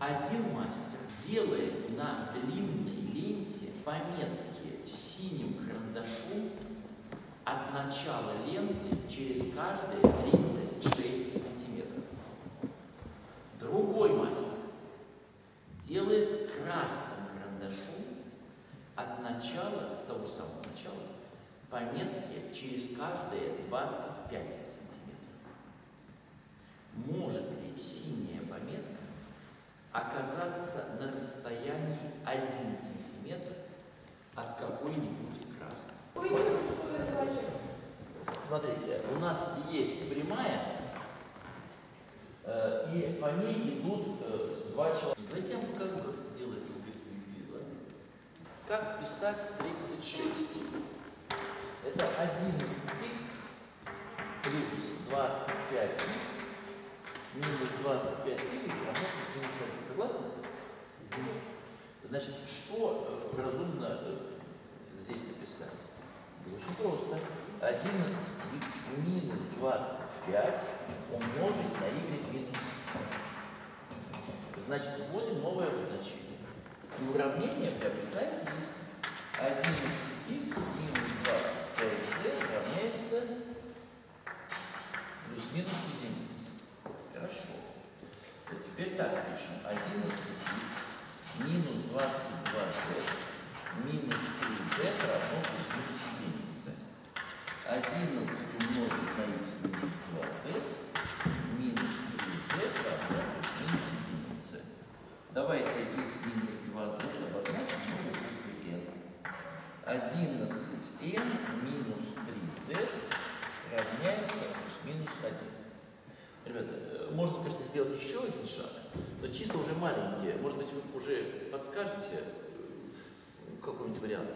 Один мастер делает на длинной ленте пометки синим карандашом от начала ленты через каждые 36 сантиметров. Другой мастер делает красным карандашом от начала, того же самого начала, пометки через каждые 25 сантиметров. Может ли синяя пометка оказаться на расстоянии 1 сантиметр от какой-нибудь красной? Смотрите, у нас есть прямая, и по ней идут два человека. Давайте я вам покажу, как это делается в виде. Как писать 36. Это 11х плюс 25х. Минус 25 минус 1. Согласны? Значит, что разумно здесь написать? Очень просто. 11х минус 25 умножить на y минус. Значит, вводим новое значение. И уравнение приобретает 11х минус 25z равняется плюс-минус единице. Хорошо. А теперь так пишем. 11х минус 22z минус 3z равно плюс единице. 11 умножить на x минус 2z минус 3z равно плюс единице. Давайте x минус 2z обозначим уже n. 11n минус 3z равняется плюс-минус 1. Ребята, можно, конечно, сделать еще один шаг, но числа уже маленькие. Может быть, вы уже подскажете какой-нибудь вариант,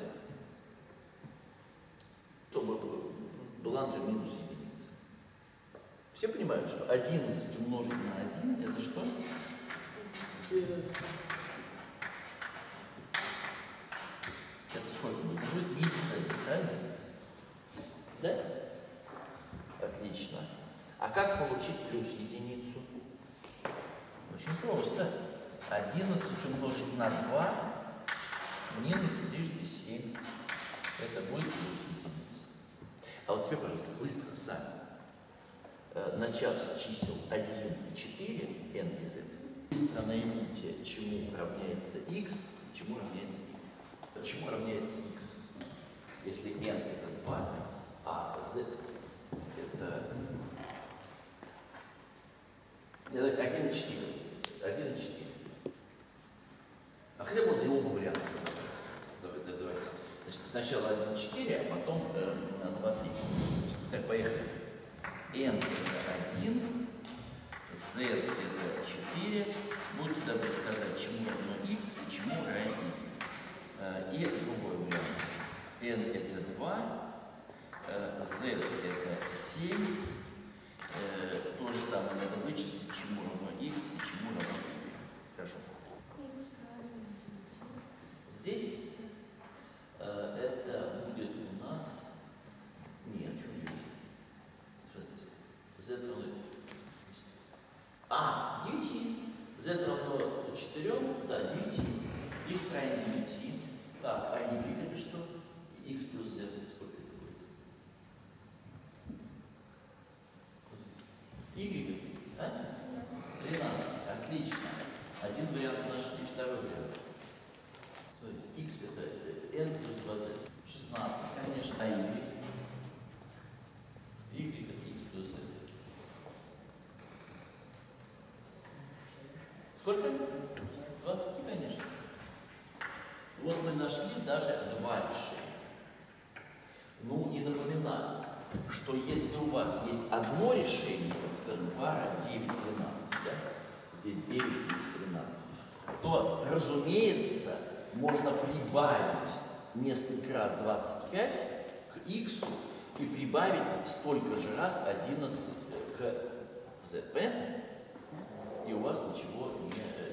чтобы была минус единица. Все понимают, что 11 умножить на 1 – это что? 9. Это сколько будет? Минус 1, правильно? Да? Отлично. А как получить плюс единицу? Очень просто. 11 умножить на 2 минус 3/7. Это будет плюс единица. А вот теперь, пожалуйста, быстро сами, начав с чисел 1 и 4, n и z, быстро найдите, чему равняется x, чему равняется y. Чему равняется x? Если n это 2, а z это... 1,4. А хотя можно и оба варианта. Давайте. Значит, сначала 1,4, а потом 2,3. Так, поехали. n это 1, z это 4. Будьте добры сказать, чему равно x и чему равен y. И другой вариант. n это 2, z это 7. То же самое надо вычислить, чему равно x и чему равно y. Хорошо. Здесь это будет у нас... Нет, z равно... А, 9. z равно 4. Да, 9. x равен 9. Так, а y это что? x плюс z. Y, да? 13. Отлично. Один вариант нашли, второй вариант. Смотрите, x это n плюс 2z. 16, конечно, а y. Y это x плюс z. Сколько? 20, конечно. Вот мы нашли даже два решения. Ну и напоминаю, что если у вас есть одно решение, скажем, пара 9-13, да? Здесь 9 плюс 13, то, разумеется, можно прибавить несколько раз 25 к x и прибавить столько же раз 11 к z. Понятно? И у вас ничего не